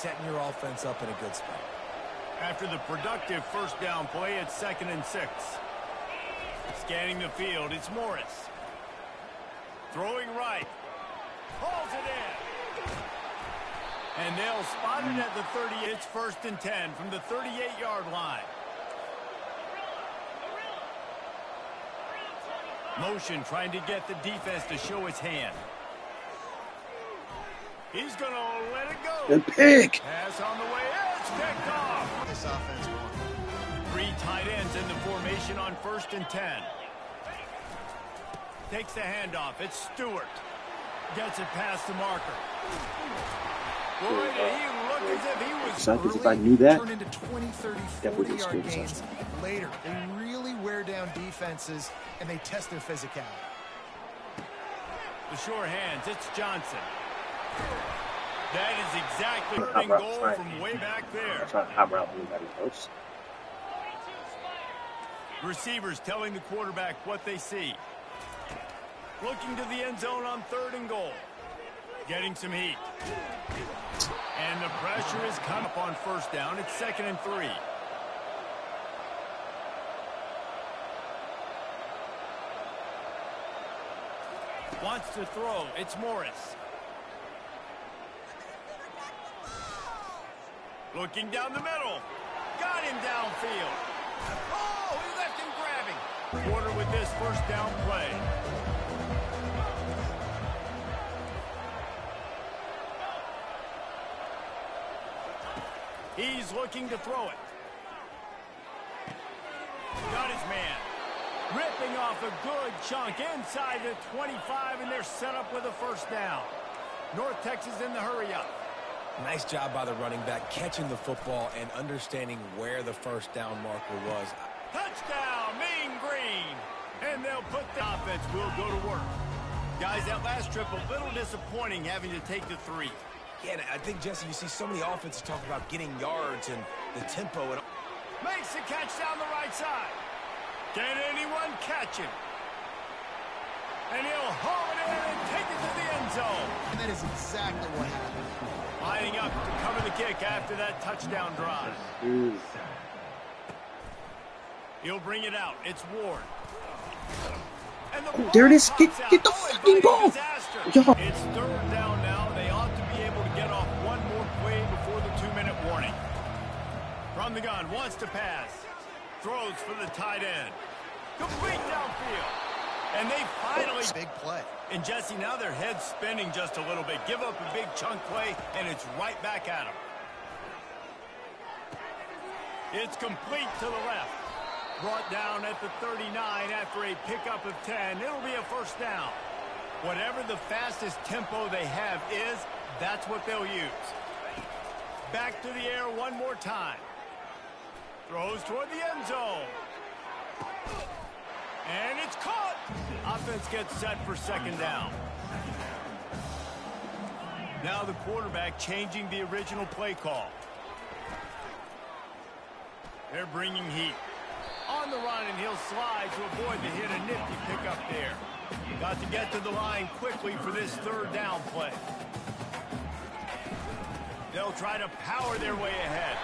setting your offense up in a good spot. After the productive first down play, it's 2nd and 6. Scanning the field, it's Morris. Throwing right. Pulls it in. And they'll spot it at the 38. It's 1st and 10 from the 38-yard line. Motion trying to get the defense to show its hand. He's going to let it go. Good pick. Pass on the way. It's picked off. This offense won. 3 tight ends in the formation on 1st and 10. Takes the handoff. It's Stewart. Gets it past the marker. Boy, did he look as if he was. If I knew that, turned into 20, 30, 40-yard gains later. They really wear down defenses, and they test their physicality. The short hands. It's Johnson. That is exactly the goal from way back there. Receivers telling the quarterback what they see. Looking to the end zone on 3rd and goal. Getting some heat. And the pressure is come up on 1st down. It's 2nd and 3. Wants to throw. It's Morris. Looking down the middle. Got him downfield. Oh, he left him grabbing. Quarter with this 1st down play. He's looking to throw it. Got his man. Ripping off a good chunk inside the 25, and they're set up with a 1st down. North Texas in the hurry up. Nice job by the running back catching the football and understanding where the 1st down marker was. Touchdown, Mean Green. And they'll put the offense will go to work. Guys, that last trip a little disappointing having to take the 3. Yeah, and I think, Jesse, you see so many offenses talk about getting yards and the tempo. And makes the catch down the right side. Can anyone catch him? And he'll haul it in and take it to the end zone. And that is exactly what happened. Lining up to cover the kick after that touchdown drive. He'll bring it out. It's Ward. And the there it is. Get the fucking ball. Yo. It's 3rd down now. They ought to be able to get off one more play before the 2-minute warning. From the gun. Wants to pass. Throws for the tight end. Complete downfield. And they finally big play. And Jesse, now their head's spinning just a little bit. Give up a big chunk play, and it's right back at them. It's complete to the left. Brought down at the 39 after a pickup of 10. It'll be a 1st down. Whatever the fastest tempo they have is, that's what they'll use. Back to the air one more time. Throws toward the end zone. And it's caught. Offense gets set for 2nd down. Now the quarterback changing the original play call. They're bringing heat. On the run, and he'll slide to avoid the hit. A nifty pickup there. Got to get to the line quickly for this 3rd down play. They'll try to power their way ahead.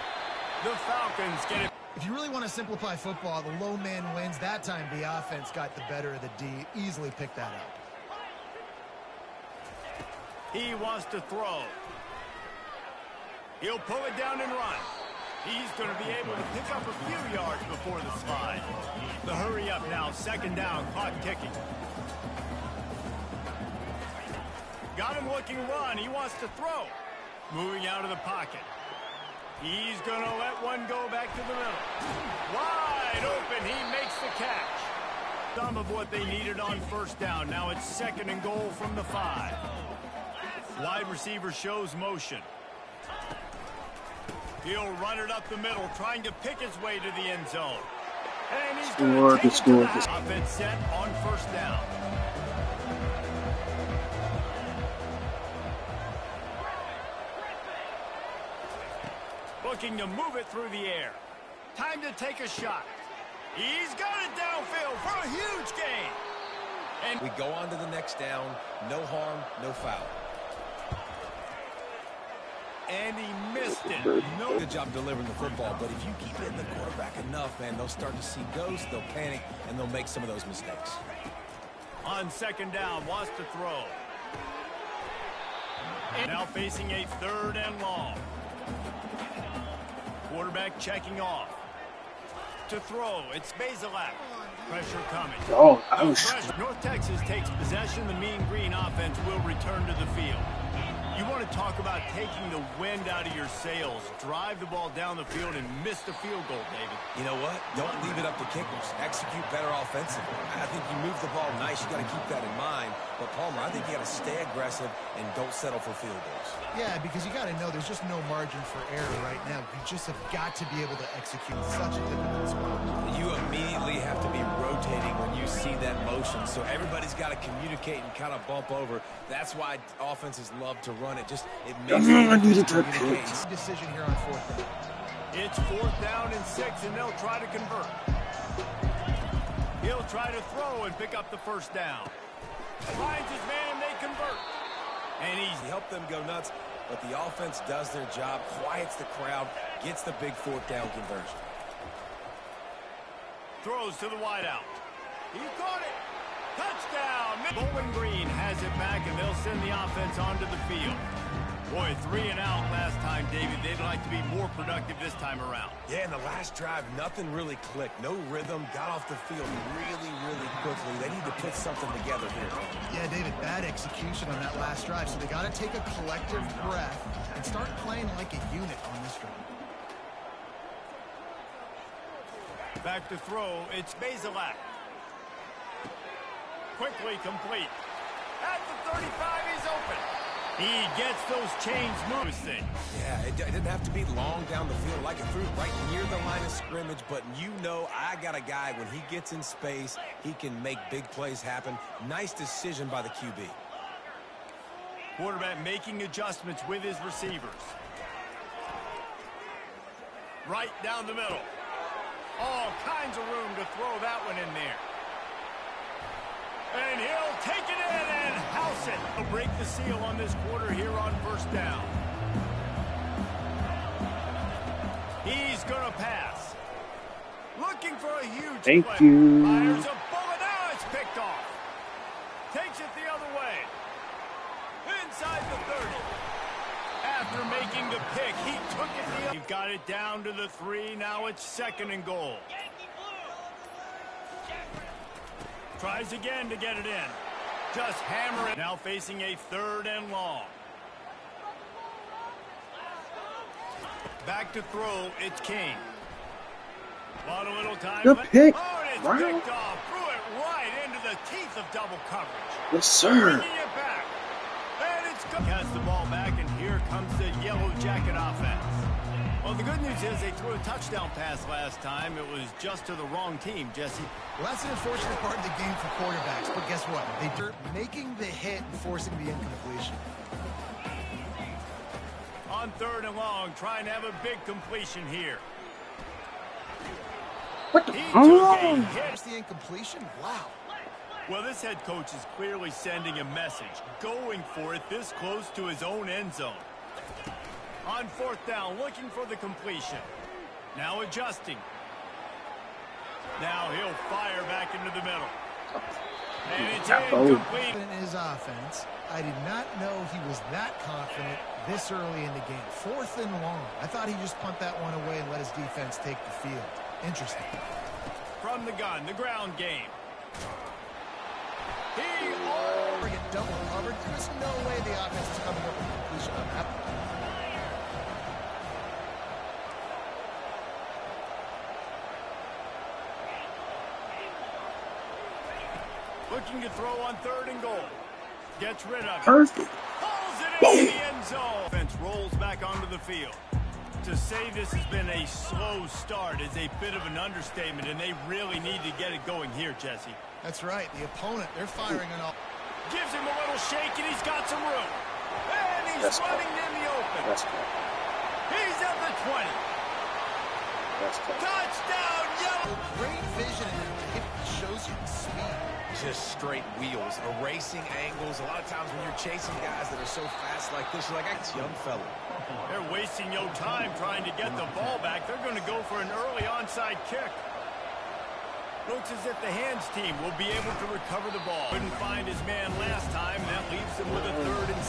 The Falcons get it. If you really want to simplify football, the low man wins. That time, the offense got the better of the D. Easily picked that up. He wants to throw. He'll pull it down and run. He's going to be able to pick up a few yards before the slide. The hurry up now. 2nd down. Clock ticking. Got him looking run. He wants to throw. Moving out of the pocket. He's going to let one go back to the middle. Wide open. He makes the catch. Some of what they needed on 1st down. Now it's 2nd and goal from the 5. Wide receiver shows motion. He'll run it up the middle, trying to pick his way to the end zone. And he's going to score. Offense set on 1st down. Looking to move it through the air. Time to take a shot. He's got it downfield for a huge gain. And we go on to the next down. No harm, no foul. and he missed it. No good job delivering the football, but if you keep hitting the quarterback enough, man, they'll start to see ghosts, they'll panic, and they'll make some of those mistakes. On second down, wants to throw. Now facing a third and long. Quarterback checking off. To throw, it's Bazelak. Pressure coming. Oh, ouch. North Texas takes possession. The Mean Green offense will return to the field. You want to talk about taking the wind out of your sails. Drive the ball down the field and miss the field goal, David. You know what? Don't leave it up to kickers. Execute better offensively. I think you move the ball nice. You got to keep that in mind. But, Palmer, I think you got to stay aggressive and don't settle for field goals. Yeah, because you got to know there's just no margin for error right now. You just have got to be able to execute such a difficult spot. You immediately have to be rotating when you see that motion. So everybody's got to communicate and kind of bump over. That's why offenses love to run it. Just it makes a decision here on fourth down. It's fourth down and six, and they'll try to convert. He'll try to throw and pick up the first down. Finds his man, and they convert. And he helped them go nuts, but the offense does their job, quiets the crowd, gets the big fourth down conversion. Throws to the wideout. He caught it. Touchdown. Bowling Green has it back, and they'll send the offense onto the field. Boy, 3 and out last time, David. They'd like to be more productive this time around. Yeah, in the last drive, nothing really clicked. No rhythm, got off the field really quickly. They need to put something together here. Yeah, David, bad execution on that last drive, so they got to take a collective breath and start playing like a unit on this drive. Back to throw, it's Bazelak. Quickly complete. At the 35, he's open. He gets those chains moving. Yeah, it didn't have to be long down the field. Like it threw right near the line of scrimmage. But you know, I got a guy, when he gets in space, he can make big plays happen. Nice decision by the QB. Quarterback making adjustments with his receivers. Right down the middle. All kinds of room to throw that one in there. And he'll take it in and house it. He'll break the seal on this quarter here on first down. He's going to pass. Looking for a huge play. Fires a bullet. Now it's picked off. Takes it the other way. Inside the 30. After making the pick, he took it the other. You've got it down to the 3. Now it's second and goal. Tries again to get it in. Just hammer it. Now facing a third and long. Back to throw. It's King. Bought a little time. Good pick. Oh, and it's picked off. Threw it right into the teeth of double coverage. Yes, sir. Bringing it back. And it's good. Cast the ball back, and here comes the Yellow Jacket offense. Well, the good news is they threw a touchdown pass last time. It was just to the wrong team, Jesse. Well, that's an unfortunate part of the game for quarterbacks. But guess what? They're making the hit and forcing the incompletion. On third and long, trying to have a big completion here. What the? Here's the incompletion? Wow. Well, this head coach is clearly sending a message. Going for it this close to his own end zone. On fourth down, looking for the completion. Now adjusting. Now he'll fire back into the middle. And it's incomplete. In his offense, I did not know he was that confident this early in the game. Fourth and long. I thought he just punt that one away and let his defense take the field. Interesting. From the gun, the ground game. He will get double covered. There's no way the offense is coming up with a completion on that one. Looking to throw on third and goal. Gets rid of it. Perfect. Pulls it into the end zone. Offense rolls back onto the field. To say this has been a slow start is a bit of an understatement, and they really need to get it going here, Jesse. That's right. The opponent, they're firing on all. Gives him a little shake, and he's got some room. And he's running in the open. That's good. He's at the 20. That's good. Touchdown, Yellow. Great vision, and it shows you the speed. Just straight wheels, erasing angles. A lot of times when you're chasing guys that are so fast like this, you're like, that's young fella. They're wasting no time trying to get the ball back. They're going to go for an early onside kick. Looks as if the hands team will be able to recover the ball. Couldn't find his man last time. That leaves him with a 3rd and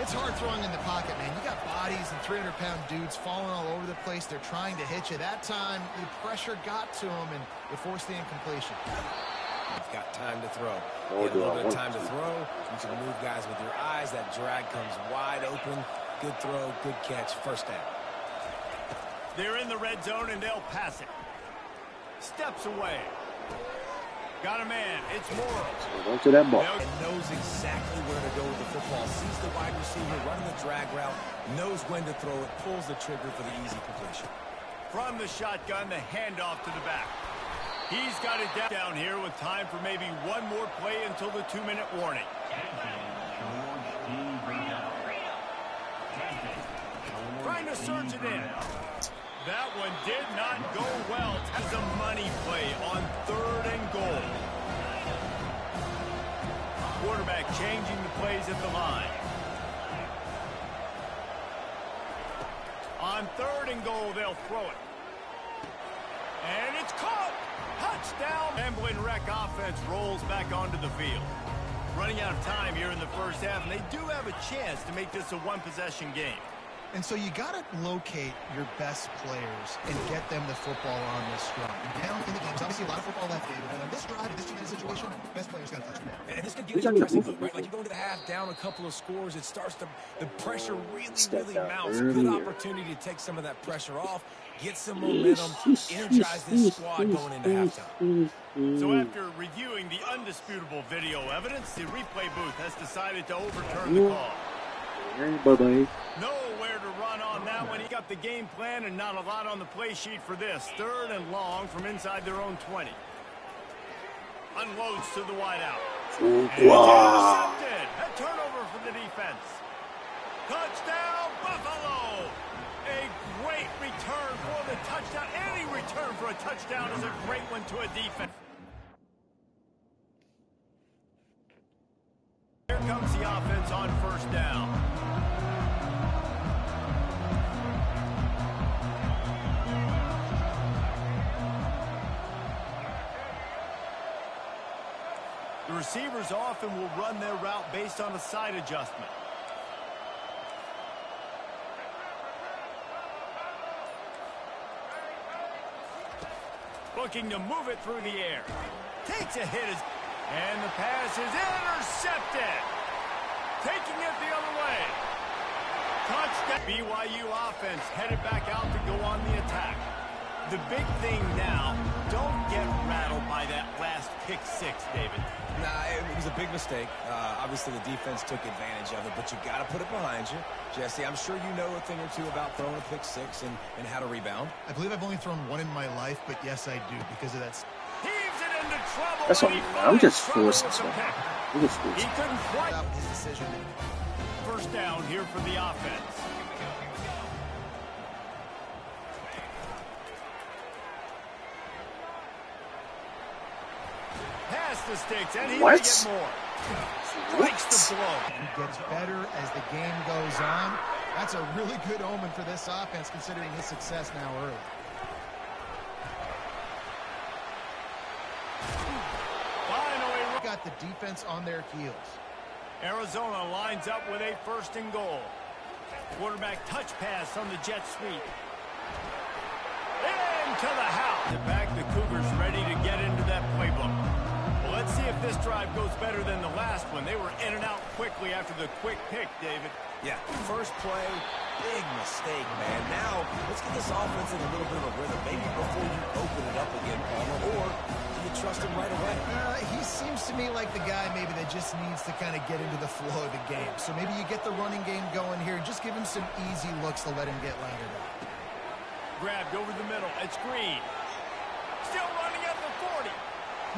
6. It's hard throwing in the pocket, man. You got bodies and 300-pound dudes falling all over the place. They're trying to hit you. That time, the pressure got to him, and it forced the incompletion. You've got time to throw. You have a little bit of time to throw. You can move guys with your eyes. That drag comes wide open. Good throw, good catch, first down. They're in the red zone, and they'll pass it. Steps away. Got a man. It's Morrow. Go to that ball. Knows exactly where to go with the football. Sees the wide receiver running the drag route. Knows when to throw it. Pulls the trigger for the easy completion. From the shotgun, the handoff to the back. He's got it down here with time for maybe one more play until the 2-minute warning. Trying to search it in. That one did not go well. That's a money play on 3rd and goal. Quarterback changing the plays at the line. On 3rd and goal, they'll throw it. And it's caught. Touchdown. Grambling Wreck offense rolls back onto the field. Running out of time here in the first half, and they do have a chance to make this a one-possession game. And so you got to locate your best players and get them the football on this drive. Now in the game, there's obviously a lot of football left, David. But on this drive, this situation, best player's got to touch the ball. And this could get you pressing foot, right? Like you go into the half, down a couple of scores, it starts to, the pressure really mounts. Good opportunity to take some of that pressure off, get some momentum, energize this squad going into halftime. So after reviewing the undisputable video evidence, the replay booth has decided to overturn the call. Bye-bye. Nowhere to run on that one. He got the game plan and not a lot on the play sheet for this. 3rd and long from inside their own 20. Unloads to the wideout. Wow. Intercepted. A turnover for the defense. Touchdown, Buffalo. A great return for the touchdown. Any return for a touchdown is a great one to a defense. Here comes the offense on 1st down. The receivers often will run their route based on a side adjustment. Looking to move it through the air. Takes a hit as... and the pass is intercepted. Taking it the other way. Touchdown. BYU offense headed back out to go on the attack. The big thing now, don't get rattled by that last pick six, David. Nah, it was a big mistake. Obviously, the defense took advantage of it, but you got to put it behind you. Jesse, I'm sure you know a thing or two about throwing a pick six and how to rebound. I believe I've only thrown one in my life, but yes, I do, because of that. That's what I'm just forced. He couldn't quite up his decision. 1st down here for the offense. Past the sticks, and he gets more. Strikes the blow. He gets better as the game goes on. That's a really good omen for this offense, considering his success now early. Got the defense on their heels. Arizona lines up with a 1st and goal. Quarterback touch pass on the jet sweep. Into the house. Back the Cougars ready to get into that playbook. Well, let's see if this drive goes better than the last one. They were in and out quickly after the quick pick, David. Yeah, first play, big mistake, man. Now, let's get this offense in a little bit of a rhythm. Maybe before you open it up again, Palmer, or do you trust him right away? He seems to me like the guy maybe that just needs to kind of get into the flow of the game. So maybe you get the running game going here. Just give him some easy looks to let him get lathered up. Grabbed over the middle. It's Green. Still running at the 40.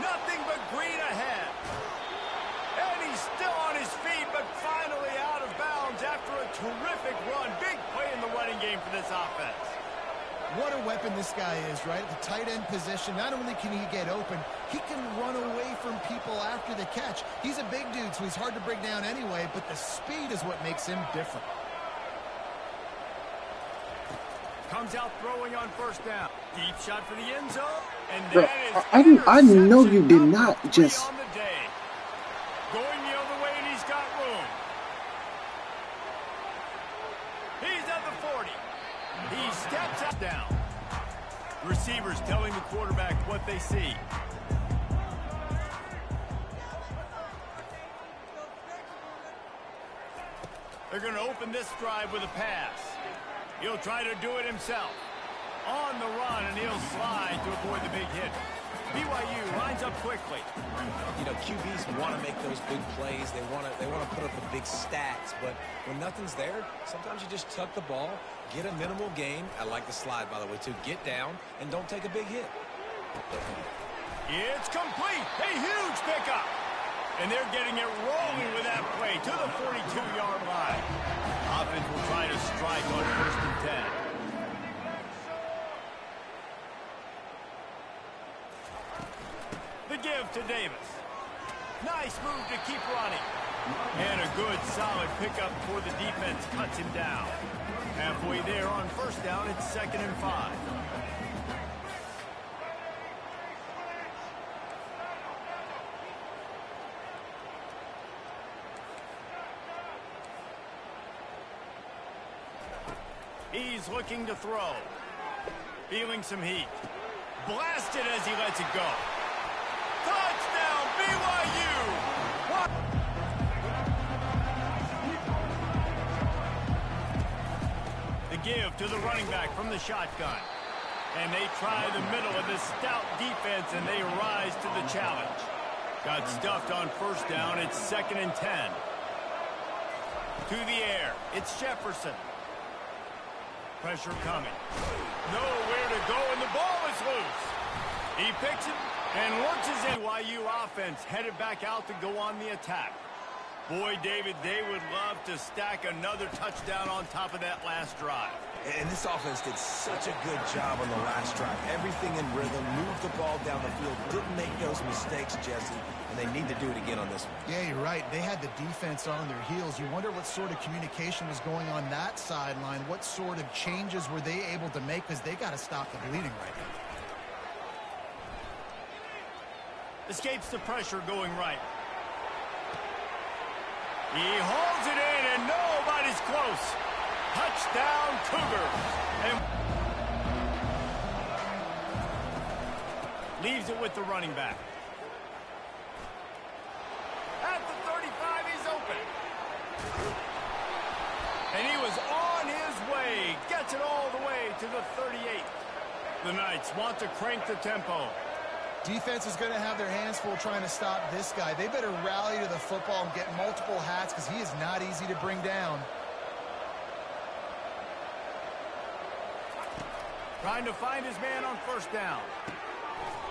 Nothing but Green ahead. And he's still on his feet, but finally out of bounds after a terrific run. Big play in the running game for this offense. What a weapon this guy is, right? The tight end position, not only can he get open, he can run away from people after the catch. He's a big dude, so he's hard to break down anyway, but the speed is what makes him different. comes out throwing on first down. Deep shot for the end zone. And that is I know you did not just on the day. Going the other way, and he's got room. He's at the 40. He steps up down. Receivers telling the quarterback what they see. They're going to open this drive with a pass. He'll try to do it himself. On the run, and he'll slide to avoid the big hit. BYU lines up quickly. You know, QBs want to make those big plays. They want to put up the big stats, but when nothing's there, sometimes you just tuck the ball, get a minimal gain. I like the slide, by the way, too. Get down and don't take a big hit. It's complete. A huge pickup. And they're getting it rolling with that play to the 42-yard line. Offense will try to strike on first and 10. The give to Davis. Nice move to keep running. And a good, solid pickup for the defense. Cuts him down. Halfway there on first down, it's 2nd and 5. He's looking to throw. Feeling some heat. Blasted as he lets it go. Touchdown, BYU! What? The give to the running back from the shotgun. And they try the middle of this stout defense, and they rise to the challenge. Got stuffed on first down. It's 2nd and 10. To the air. It's Jefferson. Pressure coming. Nowhere to go, and the ball is loose. He picks it and launches it. BYU offense headed back out to go on the attack. Boy, David, they would love to stack another touchdown on top of that last drive. And this offense did such a good job on the last drive. Everything in rhythm, moved the ball down the field, didn't make those mistakes, Jesse, and they need to do it again on this one. Yeah, you're right. They had the defense on their heels. You wonder what sort of communication was going on that sideline. What sort of changes were they able to make? Because they got to stop the bleeding right now. Escapes the pressure going right. He holds it in, and nobody's close. Touchdown, Cougars. And leaves it with the running back. At the 35, he's open. And he was on his way. Gets it all the way to the 38. The Knights want to crank the tempo. Defense is going to have their hands full trying to stop this guy. They better rally to the football and get multiple hats, because he is not easy to bring down. Trying to find his man on first down.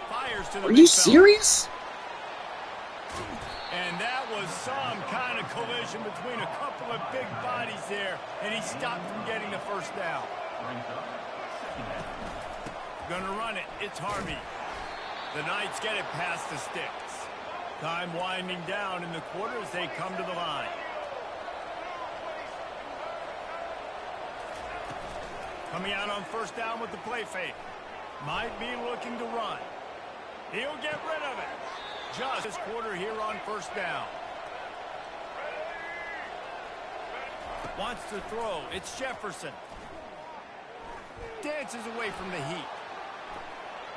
Fires to the Are you serious? And that was some kind of collision between a couple of big bodies there, and he stopped from getting the first down. Gonna run it. It's Harvey. The Knights get it past the sticks. Time winding down in the quarter as they come to the line. Coming out on first down with the play fake. Might be looking to run. He'll get rid of it. Just this quarter here on first down. Wants to throw. It's Jefferson. Dances away from the heat.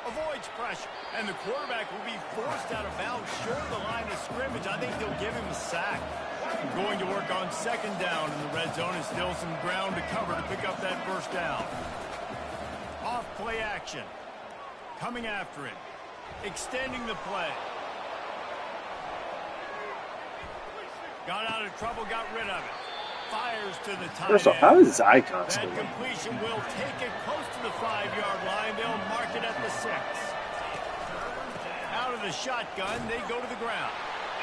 Avoids pressure. And the quarterback will be forced out of bounds short of the line of scrimmage. I think they'll give him a sack. Going to work on second down in the red zone, is still some ground to cover to pick up that first down. Off play action. Coming after it. Extending the play. Got out of trouble, got rid of it. Fires to the tight end. First off, how is his eye constantly? That completion will take it close to the 5-yard line. They'll mark it at the 6. Out of the shotgun, they go to the ground.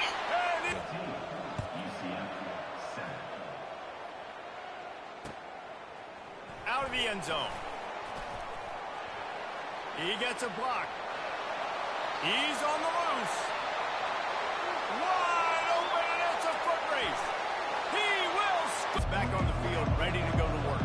And it... out of the end zone. He gets a block. He's on the loose. Wide open, and it's a foot race. He will... back on the field, ready to go to work.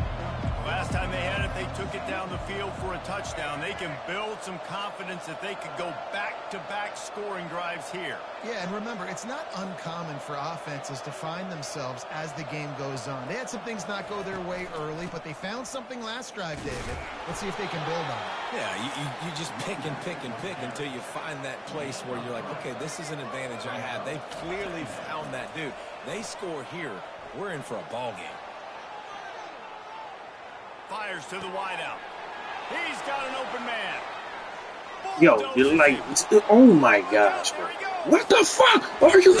Last time they had it, they took it down the field for a touchdown. They can build some confidence that they could go back-to-back scoring drives here. Yeah, and remember, it's not uncommon for offenses to find themselves as the game goes on. They had some things not go their way early, but they found something last drive, David. Let's see if they can build on it. Yeah, you just pick until you find that place where you're like, okay, this is an advantage I have. They clearly found that dude. They score here. We're in for a ball game. Fires to the wideout. He's got an open man. Yo, you're like, oh my gosh, bro. What the fuck are you?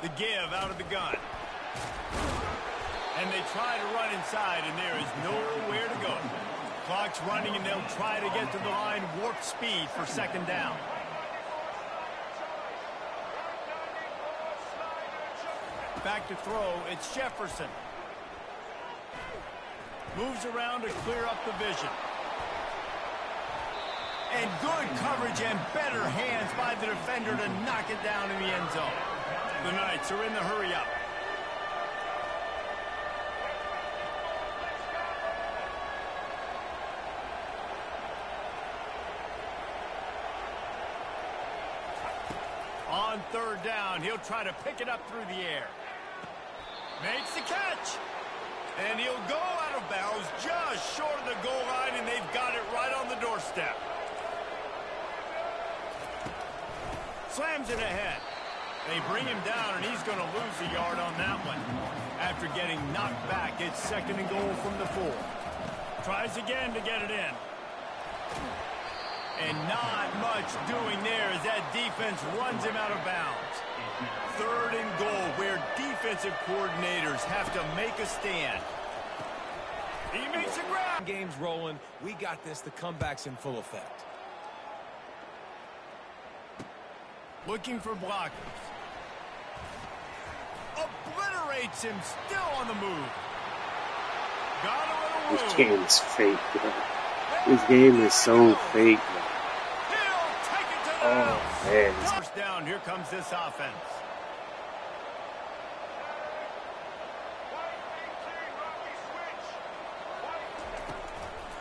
The give out of the gun. And they try to run inside, and there is nowhere to go. Clock's running, and they'll try to get to the line, warp speed for second down. Back to throw, it's Jefferson. Moves around to clear up the vision. And good coverage and better hands by the defender to knock it down in the end zone. The Knights are in the hurry-up. On third down, he'll try to pick it up through the air. Makes the catch. And he'll go out of bounds just short of the goal line, and they've got it right on the doorstep. Slams it ahead. They bring him down, and he's going to lose a yard on that one. After getting knocked back, it's second and goal from the 4. Tries again to get it in. And not much doing there as that defense runs him out of bounds. Third and goal, where defensive coordinators have to make a stand. He makes a grab. Game's rolling. We got this. The comeback's in full effect. Looking for blockers. Obliterates him, still on the move. Got a little room. This game's fake, bro. This game is so fake, man. Oh, man. First down, here comes this offense.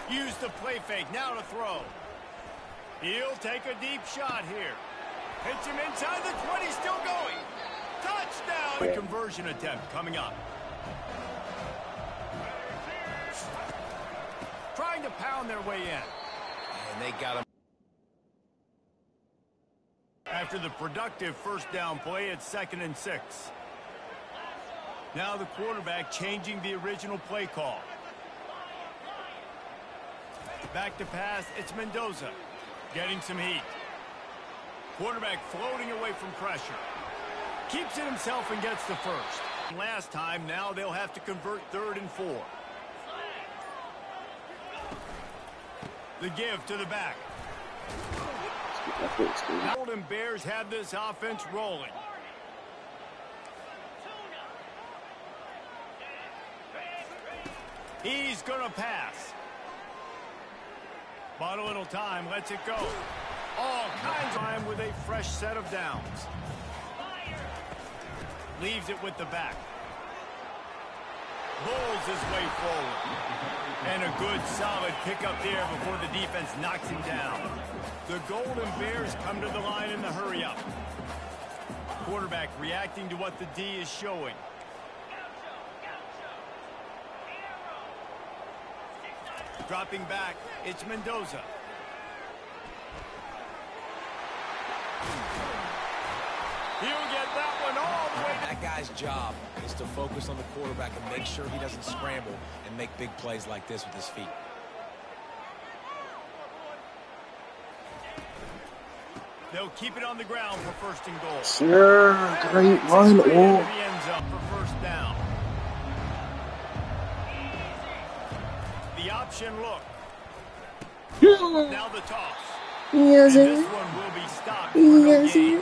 Use the play fake, now to throw. He'll take a deep shot here. Hits him inside the 20, still going. Touchdown. A conversion attempt coming up. Trying to pound their way in. And they got him. After the productive first down play, it's second and 6. Now the quarterback changing the original play call. Back to pass, it's Mendoza. Getting some heat. Quarterback floating away from pressure. Keeps it himself and gets the first. Last time, now they'll have to convert third and 4. The give to the back. The Golden Bears have this offense rolling. He's gonna pass. But a little time, lets it go. All kinds of time with a fresh set of downs. Leaves it with the back. Bulls his way forward. And a good, solid pickup there before the defense knocks him down. The Golden Bears come to the line in the hurry-up. Quarterback reacting to what the D is showing. Dropping back, it's Mendoza. He'll get that one all the way. That guy's job is to focus on the quarterback and make sure he doesn't scramble and make big plays like this with his feet. They'll keep it on the ground for first and goal. Sure, great run. Ends up for first down. The option look. Now the toss. This one will be stopped for no gain.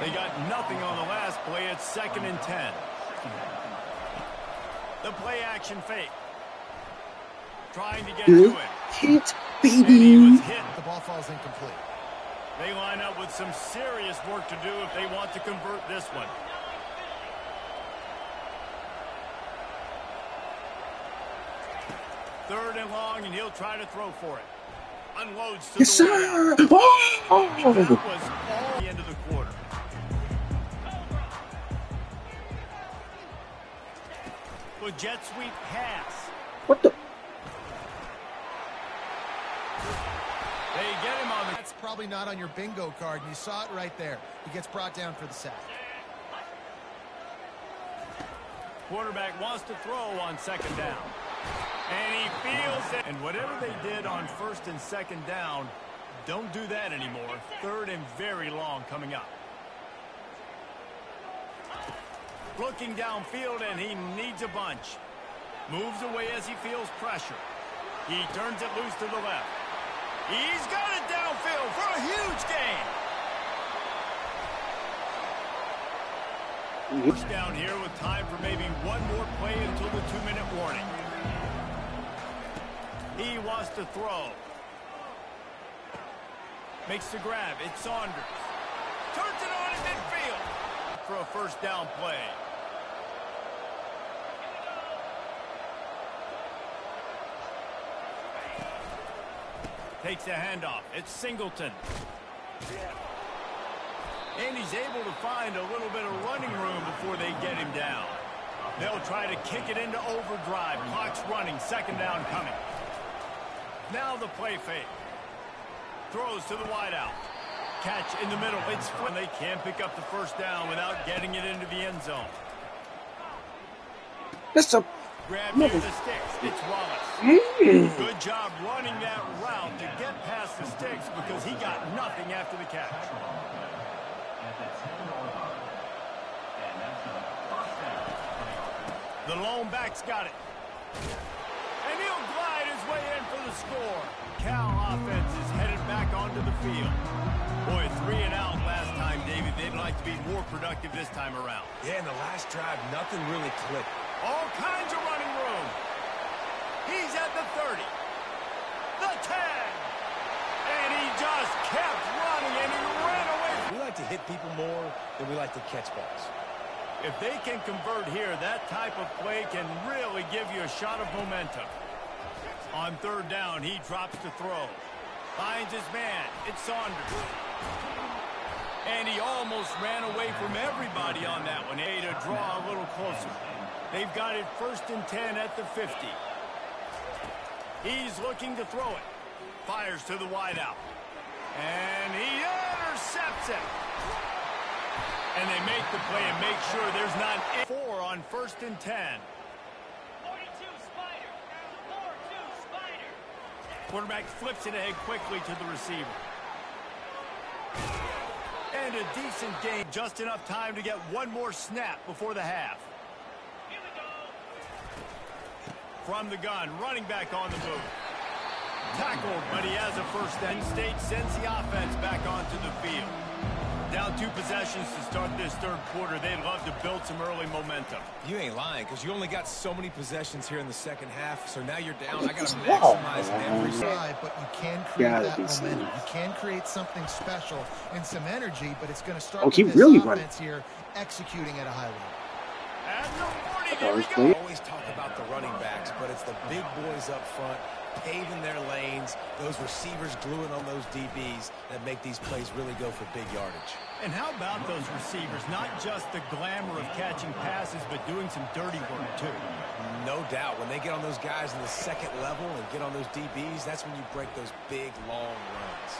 They got nothing on the last play. It's second and 10. The play action fake. Good hit, baby. The ball falls incomplete. They line up with some serious work to do if they want to convert this one. Third and long, and he'll try to throw for it. Unloads to the wall. Yes, sir. Oh. That was all the end of the quarter. The jet sweep pass. What the? They get him on the... That's probably not on your bingo card, and you saw it right there. He gets brought down for the sack. Quarterback wants to throw on second down. And he feels it. And whatever they did on first and second down, don't do that anymore. Third and very long coming up. Looking downfield, and he needs a bunch. Moves away as he feels pressure. He turns it loose to the left. He's got it downfield for a huge gain. First down here with time for maybe one more play until the 2-minute warning. He wants to throw. Makes the grab. It's Saunders. Turns it on in midfield for a first down play. Takes a handoff. It's Singleton. And he's able to find a little bit of running room before they get him down. They'll try to kick it into overdrive. Clock's running. Second down coming. Now the play fake. Throws to the wideout. Catch in the middle. It's fun. They can't pick up the first down without getting it into the end zone. That's a grab near the sticks. It's Wallace. Good job running that route to get past the sticks because he got nothing after the catch. The lone back's got it. And he'll glide his way in for the score. Cal offense is headed back onto the field. Boy, 3 and out last time, David. They'd like to be more productive this time around. Yeah, in the last drive, nothing really clicked. All kinds of running room. He's at the 30. The 10. And he just kept running, and he ran away. We like to hit people more than we like to catch balls. If they can convert here, that type of play can really give you a shot of momentum. On third down, he drops to throw. Finds his man. It's Saunders. And he almost ran away from everybody on that one. Hey, to draw a little closer. They've got it first and 10 at the 50. He's looking to throw it. Fires to the wideout. And he intercepts it. And they make the play and make sure there's not any. 4 on first and 10. 42 Spider. 42 Spider. Quarterback flips it ahead quickly to the receiver. And a decent game. Just enough time to get one more snap before the half. Here we go. From the gun, running back on the move. Tackled, but he has a first down. State sends the offense back onto the field. Down 2 possessions to start this third quarter. They'd love to build some early momentum. You ain't lying, because you only got so many possessions here in the second half, so now you're down. I got to maximize every side, but you can create that momentum. You can create something special and some energy, but it's going to start with this offense here executing at a high level. We always talk about the running backs, but it's the big boys up front paving their lanes, those receivers gluing on those DBs that make these plays really go for big yardage. And how about those receivers? Not just the glamour of catching passes, but doing some dirty work, too. No doubt. When they get on those guys in the second level and get on those DBs, that's when you break those big, long runs.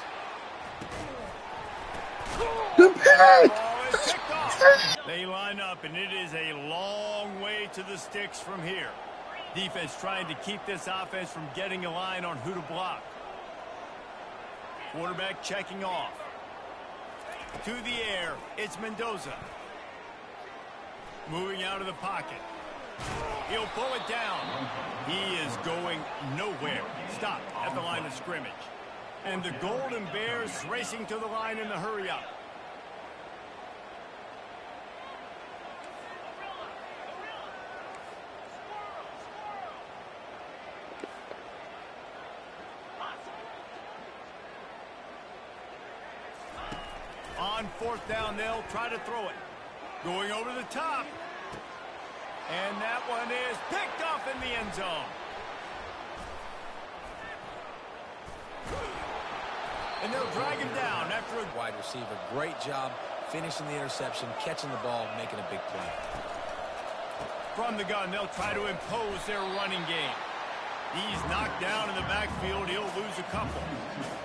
The pick! Oh, it's picked off. They line up, and it is a long way to the sticks from here. Defense trying to keep this offense from getting a line on who to block. Quarterback checking off. To the air, it's Mendoza. Moving out of the pocket. He'll pull it down. He is going nowhere. Stop at the line of scrimmage. And the Golden Bears racing to the line in the hurry-up. on fourth down, they'll try to throw it. Going over the top. And that one is picked off in the end zone. And they'll drag him down after a wide receiver. Great job finishing the interception, catching the ball, making a big play. From the gun, they'll try to impose their running game. He's knocked down in the backfield. He'll lose a couple.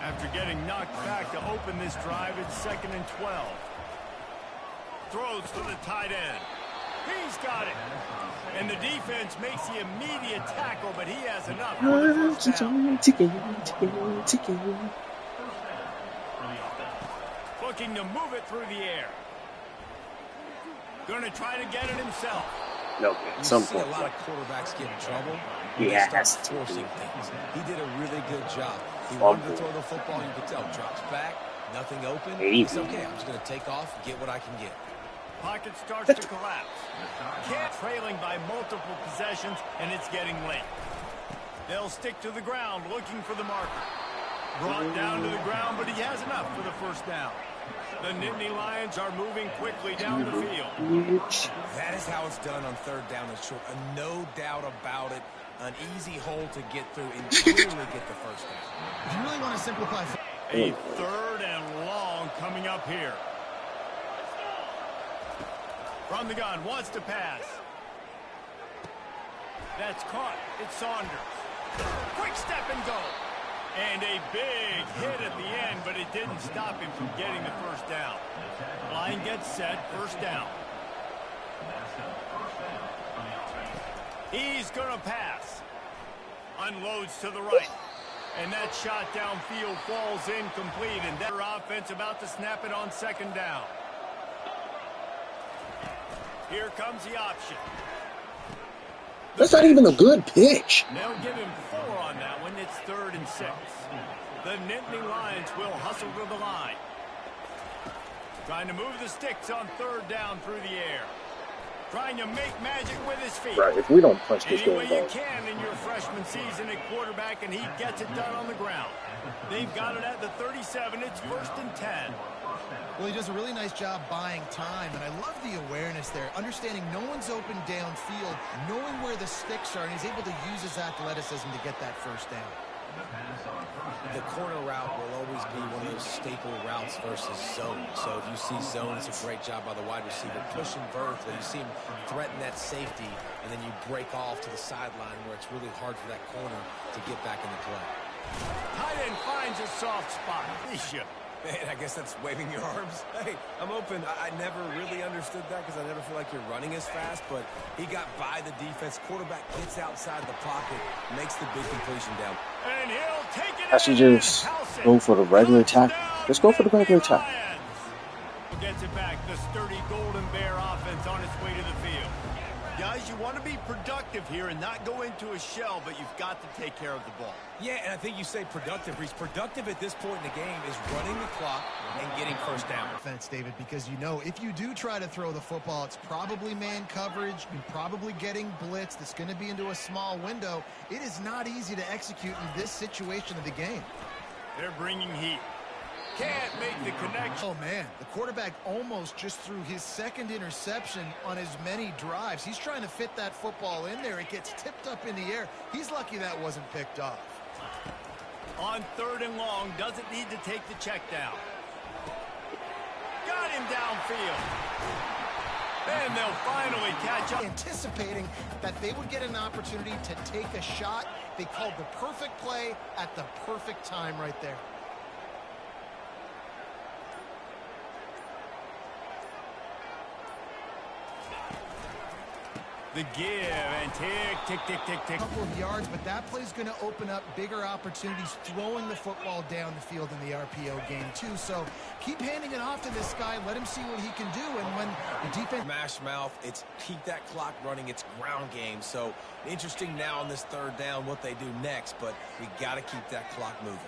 After getting knocked back to open this drive, it's 2nd and 12. Throws to the tight end. He's got it. And the defense makes the immediate tackle, but he has enough. Looking to move it through the air. Going to try to get it himself. No, at some point. A lot of quarterbacks get in trouble. He has to forcing things. He did a really good job. He wanted to throw the football. You could tell. Drops back. Nothing open. It's okay. I'm just going to take off, get what I can get. Pocket starts to collapse. Can't trailing by multiple possessions, and it's getting late. They'll stick to the ground, looking for the marker. Brought down to the ground, but he has enough for the first down. The Nittany Lions are moving quickly down the field. That is how it's done on third down and short. No doubt about it. An easy hole to get through and clearly get the first down. You really want to simplify. A 3rd and long coming up here. From the gun, wants to pass. That's caught. It's Saunders. Quick step and go. And a big hit at the end, but it didn't stop him from getting the first down. Line gets set, first down. He's going to pass. Unloads to the right. And that shot downfield falls incomplete, and their offense about to snap it on 2nd down. Here comes the option. That's not even a good pitch. They'll give him 4 on that one. It's 3rd and 6. The Nittany Lions will hustle to the line. Trying to move the sticks on 3rd down through the air. Trying to make magic with his feet. Right, if we don't punch this game, you can in your freshman season at quarterback, and he gets it done on the ground. They've got it at the 37. It's 1st and 10. Well, he does a really nice job buying time, and I love the awareness there. Understanding no one's open downfield, knowing where the sticks are, and he's able to use his athleticism to get that first down. The corner route will always be one of those staple routes versus zone. So if you see zone, it's a great job by the wide receiver. Push him vertically. You see him threaten that safety, and then you break off to the sideline where it's really hard for that corner to get back in the play. Tight end finds a soft spot. Man, I guess that's waving your arms. Hey, I'm open. I never really understood that because I never feel like you're running as fast, but he got by the defense. Quarterback gets outside the pocket, makes the big completion down. And he'll take it. I should just go for the regular attack. Just go for the regular attack. Gets it back. The sturdy Golden Bear offense on its way to the field. Guys, you want to be productive here and not go into a shell, but you've got to take care of the ball. Yeah, and I think you say productive. He's productive at this point in the game is running the clock and getting first down. Defense, David, because you know if you do try to throw the football, it's probably man coverage. You're probably getting blitzed. It's going to be into a small window. It is not easy to execute in this situation of the game. They're bringing heat. Can't make the connection. Oh, man. The quarterback almost just threw his 2nd interception on as many drives. He's trying to fit that football in there. It gets tipped up in the air. He's lucky that wasn't picked off. On 3rd and long, doesn't need to take the check down. Got him downfield. And they'll finally catch up. Anticipating that they would get an opportunity to take a shot. They called the perfect play at the perfect time right there. The give and tick. A couple of yards, but that play's going to open up bigger opportunities throwing the football down the field in the RPO game, too. So keep handing it off to this guy. Let him see what he can do. And when the defense... Smash mouth, it's keep that clock running. It's ground game. So interesting now on this 3rd down what they do next, but we got to keep that clock moving.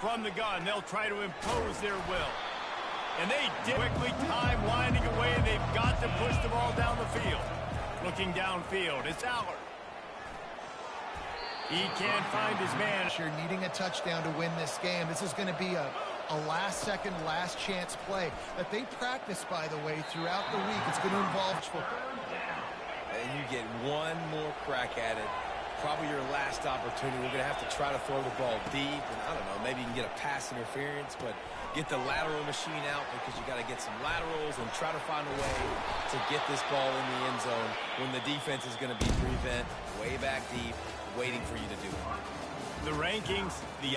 From the gun, they'll try to impose their will. And they did. Quickly, time winding away, and they've got to push the ball down the field. Looking downfield, it's Aller. He can't find his man. You're needing a touchdown to win this game. This is going to be a last-second, last-chance play that they practice, by the way, throughout the week. It's going to involve football. And you get one more crack at it. Probably your last opportunity. We're going to have to try to throw the ball deep. And I don't know, maybe you can get a pass interference, but get the lateral machine out because you got to get some laterals and try to find a way to get this ball in the end zone when the defense is going to be prevent way back deep, waiting for you to do it. The rankings, the